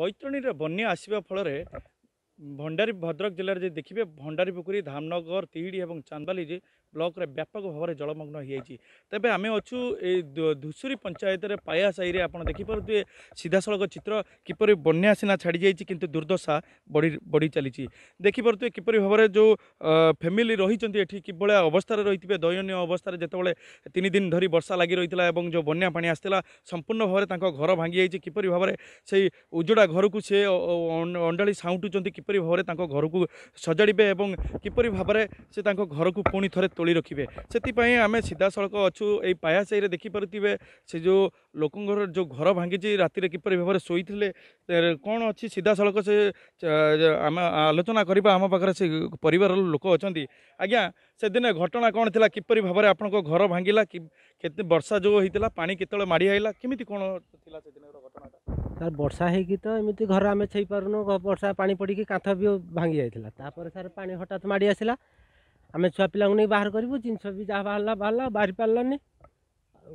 बैतरणी बन्या आसवा फल भद्रक जिले में देखिए भंडारीपोखरी धामनगर तिहिडी और चांदबाली ब्लॉक रे व्यापक भाव में जलमग्न होती। तेज आम अच्छू धूसुरी पंचायत रे पाया साई रे आप देखिपे सीधा सड़क चित्र किपर बन्या सीना छाड़ जाइए किंतु दुर्दशा बढ़ी बढ़ी चली देखिपे किपर भाव में जो फैमिली रही कि अवस्था रही है दयन अवस्था जितेबाला तीन दिन धरी वर्षा लगी रही है और जो बन्या पानी आसाला संपूर्ण भाव में घर भांगी जाइए किपर भाव में से उजड़ा घर को सी अंडाड़ी साउंटुंट किपर भाव में घर को सजाड़े और किपर भाव में से घर को पुणी थे तोली रखिए से आम सीधा सड़क अच्छू ये पाया साई रे देखिपे से जो लोक जो घर भांगी रातिर किपर भाव में शोले कौन अच्छी सीधा सड़क से आम आलोचना करवा आम पाखे से पर लोक अच्छा आज्ञा से दिन घटना कौन थी किपर भाव में आपंक घर भांगा कि वर्षा जो होता पानी केत माड़ी आईला केमी कौन थी से दिन घटनाटा सर वर्षा होगी तो एमती घर आम छे पार्न वर्षा पानी पड़ी कांथ भी भांगी जाता तापर सर पानी हठात माड़ी आसला आम छुआ पिला नहीं बाहर करूँ जिनस भी जहाँ बाहर बाहर बाहर पारानी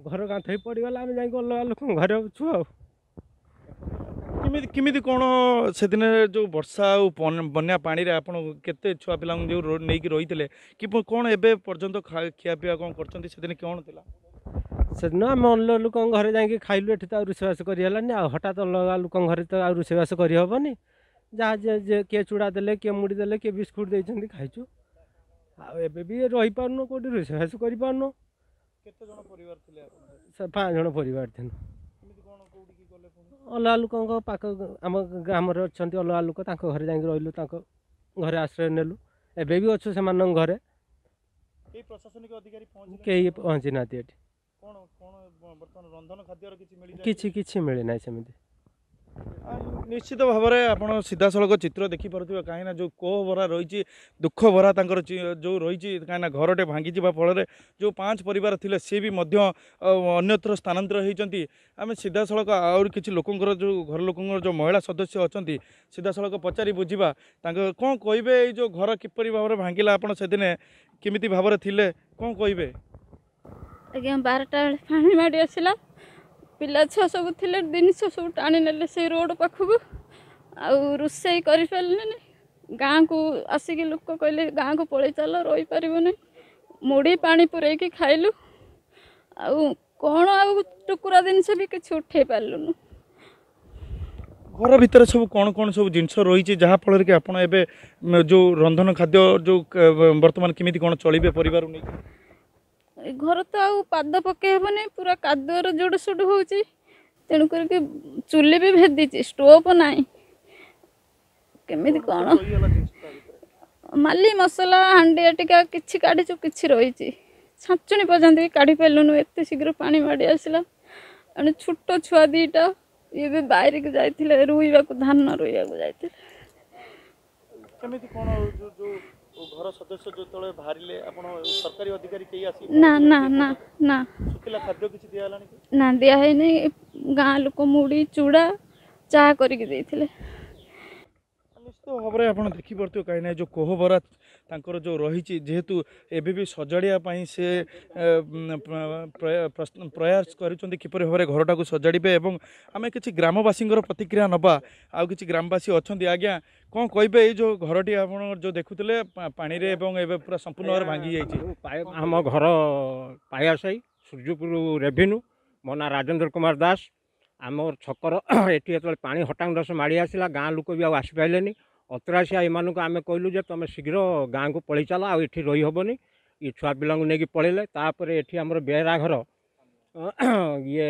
घर गांथ ही पड़गला आम जाक अलग लोक घर छुआ किमि कौन से दिन जो वर्षा बन्या पानी आप के छुआ पिला जो नहीं रही थे कि कौन एवं पर्यटन खिया पिया कौन करदिन कौन थी से दिन आम अलग लोक घर जाकि खाइलु एटी तो रोषेवास करहलानी हठात अलग लोक घर तो आ रोषेवास करहबनी जहाँ किए चूड़ा दे किए मुड़ी दे किए बिस्कुट दे खाइचु भी रही पार्न कौट रोषेवास कर पाँच जन परिवार थी अलग लोक आम ग्राम अच्छा अलग लोक घर जा रही घर आश्रय नेलु एबे भी अच्छे से घरे प्रशासनिक अधिकारी कहीं पहुँची ना रंधन खाद्य कि मिलना सेमती निश्चित भाव में आप सीधा सड़क चित्र देखिपे कहीं जो कोह भरा रही दुख भरा जो रही कहीं घरटे भांगी फल जो पांच परिवार थिले सी भी अन्यत्र स्थानांतर होती आम सीधा सड़क आउर किसी लोक जो घर लोक जो महिला सदस्य अच्छा सीधा सड़क पचारि बुझा कौन कहे जो घर किपर भाव में भांगा आप दिन किमिति भाव में थिले कौन कहे आज्ञा बारटा पानी माड़ी आसला पिला छुआ सब थे जिनस सब टाणी ने से रोड पाखक आोसई कर गाँ को आसिक लोक कहले गाँ को पलि चल रही पार नहीं मुड़ी पानी पुरे खाइलु आकुरा जिनस भी किसी उठे पार्लुनु घर भितर सब कौन कौन सब जिनस रही जहाँफल कि आप जो रंधन खाद्य जो बर्तमान किमि कौन चलिए पर घर तो आउ पाद पकईबनी पूरा कादुअर जोड़ सोड़ हो तेणु कर चुली भी भेदी स्टोव ना केमी कौन माली मसला हाँडिया टिका किसी काढ़ीचु कि रही छाचुणी पर्यंत भी काढ़ी पारूनु एत शीघ्र पा माड़ी आसला छोट छुआ दीटा ये भी बाहर को जाते रोईवा धान रोईवा जाते घर सदस्य जो तळे भारीले आपण सरकारी अधिकारी केही आसी ना ना ना ना सुखला खाद्य किछि दिया लानी ना दिया है नै गां लोक मुडी चूड़ा चा करि के देथिले निश्चित भावरे आपण देखि परतो काई नै जो कोहबरा तांकर जो रहिछि जेहेतु एबे भी सजाड़िया पई से प्रयास करिसोंदि किपर भावरे घरटा को सजाड़ीबे एवं आमे किछि ग्रामवासींकर प्रतिक्रिया नबा आ किछि ग्रामवासी अछंदि आज्ञा कौन कहे ये जो घरटी आप जो देखुले पानी रे एवं पूरा संपूर्ण भाव भांगी जाइए आम घर पाया साई सूर्यपुर रेवेन्यू मो ना राजेन्द्र कुमार दास आम छकर ये पा हटांग दस माड़ी आसला गाँ लोक भी आसपारे अतरासिया यू आम कहलु जे तुम शीघ्र गाँव को पलि चल आठ रही हेनी ये छुआ पिला नहीं पलैले तापर ये आम बेहरा घर ये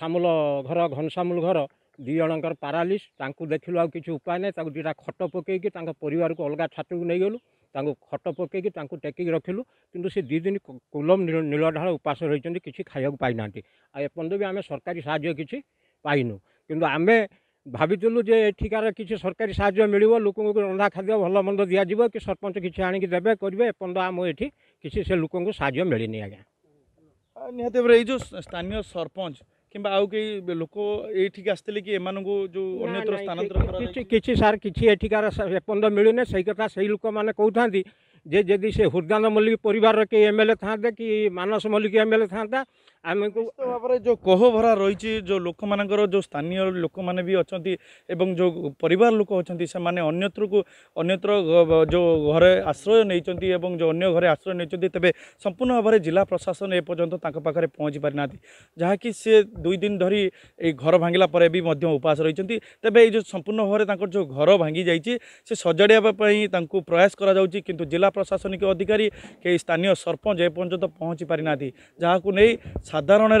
सामुल घर घनसामुल घर दी जनकर पारालीस देखिलु आ कि उपाय नहीं दीटा खट पकईकि पर अलग छात्र को नहींगलु खट पकईकि टेकिक रखिलु किंतु से दी दिन कोलम नील ढाल उपास रही किसी खाइबा पाईना एपर्त भी आम सरकारी साहय कि पाइनु किंतु आम भाविलु जे एठिकार किसी सरकारी साहय मिल लोक रंधा खाद्य भल मंद दिज्व कि सरपंच किसी आणिक देवे करेंगे एपर्त आम ये किसी से लोक साहय मिलनी आज्ञा निहत भाई जो स्थानीय सरपंच किंबा आउ कई लोक ये आसते कि जो अन्यत्र स्थानांतर किसी सार किसी एठिकार एपर्त मिलूने से कथा से लोक मैंने कहता जे जदि से हृदानंद मल्लिक परिवार के एमएलए था कि मानस मल्लिक एमएलए था आम को भाव जो कह भरा रही जो लोक मान जो स्थानीय लोक मैंने भी अच्छा जो परिवार लोक अच्छा से अन्यत्र जो घर आश्रय नहीं जो अगर घरे आश्रय नहीं तेरे संपूर्ण भाव में जिला प्रशासन एपर्तंत पाखे पहुँची पारि ना जहाँकि सी दुई दिन धरी घर भांगा पर भी उपास रही तेरे ये संपूर्ण भाव में जो घर भांगी जाइए से सजाड़ापी प्रयास करा किंतु जिला प्रशासनिक अधिकारी के स्थानीय सरपंच एपर्तंत पहुँची पारि ना जहाँ को नहीं साधारण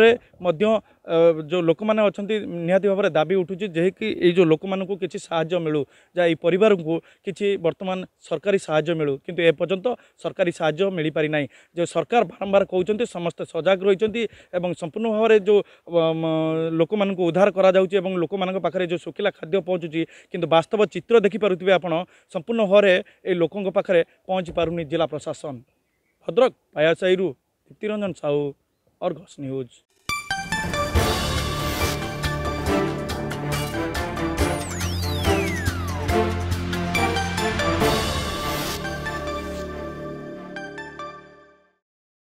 जो लोक मैंने अच्छा निहाती भाव में दाबी उठू कि जो लोक मानू कि साहय मिलू या परिवार को किसी वर्तमान सरकारी साहय मिलू किंतु एपर्तंत सरकारी साहय मिल पारि ना जो सरकार बारंबार कहते समस्ते सजग रही संपूर्ण भाव में जो लोक मानक उद्धार कर लोक मान पाखे जो शुखला खाद्य पहुँचुची किंतु वास्तव चित्र देखिपे आप संपूर्ण भाव में ये लोकों पाखे पहुँची पारुनी जिला प्रशासन। भद्रक पायासाही दीप्तिरंजन साहू, आर्गस न्यूज।